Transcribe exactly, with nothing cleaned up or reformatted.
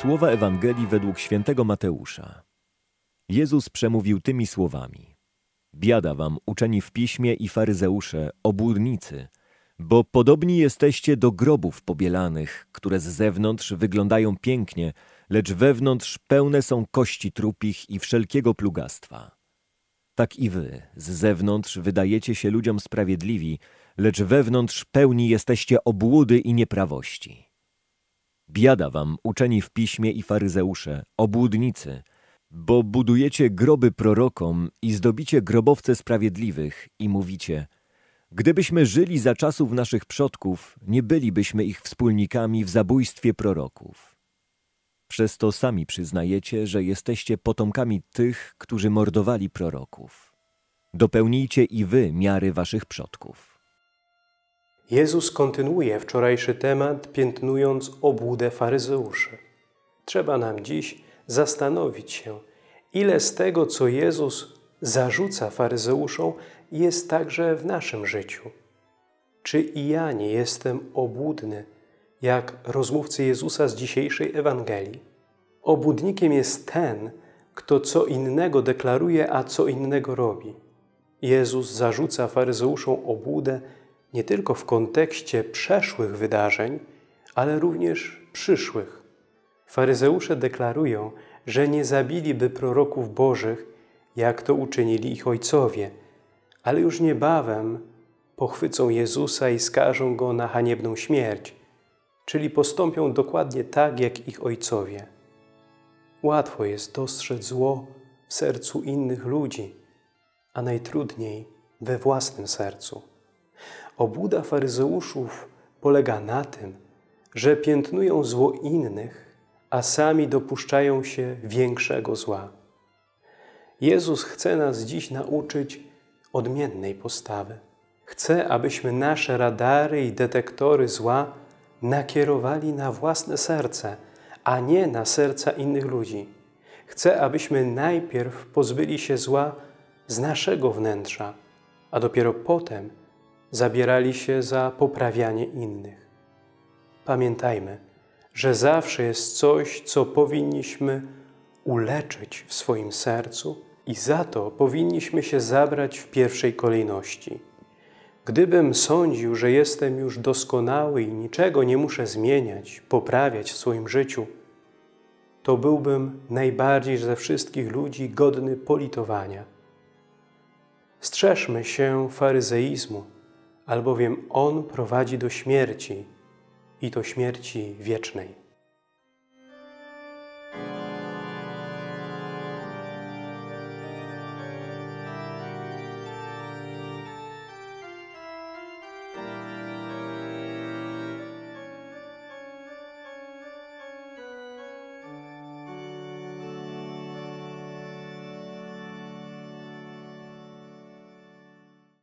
Słowa Ewangelii według świętego Mateusza. Jezus przemówił tymi słowami. Biada wam, uczeni w piśmie i faryzeusze, obłudnicy, bo podobni jesteście do grobów pobielanych, które z zewnątrz wyglądają pięknie, lecz wewnątrz pełne są kości trupich i wszelkiego plugastwa. Tak i wy z zewnątrz wydajecie się ludziom sprawiedliwi, lecz wewnątrz pełni jesteście obłudy i nieprawości. Biada wam, uczeni w piśmie i faryzeusze, obłudnicy, bo budujecie groby prorokom i zdobicie grobowce sprawiedliwych i mówicie: gdybyśmy żyli za czasów naszych przodków, nie bylibyśmy ich wspólnikami w zabójstwie proroków. Przez to sami przyznajecie, że jesteście potomkami tych, którzy mordowali proroków. Dopełnijcie i wy miary waszych przodków. Jezus kontynuuje wczorajszy temat, piętnując obłudę faryzeuszy. Trzeba nam dziś zastanowić się, ile z tego, co Jezus zarzuca faryzeuszom, jest także w naszym życiu. Czy i ja nie jestem obłudny, jak rozmówcy Jezusa z dzisiejszej Ewangelii? Obłudnikiem jest ten, kto co innego deklaruje, a co innego robi. Jezus zarzuca faryzeuszom obłudę nie tylko w kontekście przeszłych wydarzeń, ale również przyszłych. Faryzeusze deklarują, że nie zabiliby proroków bożych, jak to uczynili ich ojcowie, ale już niebawem pochwycą Jezusa i skażą Go na haniebną śmierć, czyli postąpią dokładnie tak, jak ich ojcowie. Łatwo jest dostrzec zło w sercu innych ludzi, a najtrudniej we własnym sercu. Obłuda faryzeuszów polega na tym, że piętnują zło innych, a sami dopuszczają się większego zła. Jezus chce nas dziś nauczyć odmiennej postawy. Chce, abyśmy nasze radary i detektory zła nakierowali na własne serce, a nie na serca innych ludzi. Chce, abyśmy najpierw pozbyli się zła z naszego wnętrza, a dopiero potem zabierali się za poprawianie innych. Pamiętajmy, że zawsze jest coś, co powinniśmy uleczyć w swoim sercu i za to powinniśmy się zabrać w pierwszej kolejności. Gdybym sądził, że jestem już doskonały i niczego nie muszę zmieniać, poprawiać w swoim życiu, to byłbym najbardziej ze wszystkich ludzi godny politowania. Strzeżmy się faryzeizmu, albowiem on prowadzi do śmierci i to śmierci wiecznej.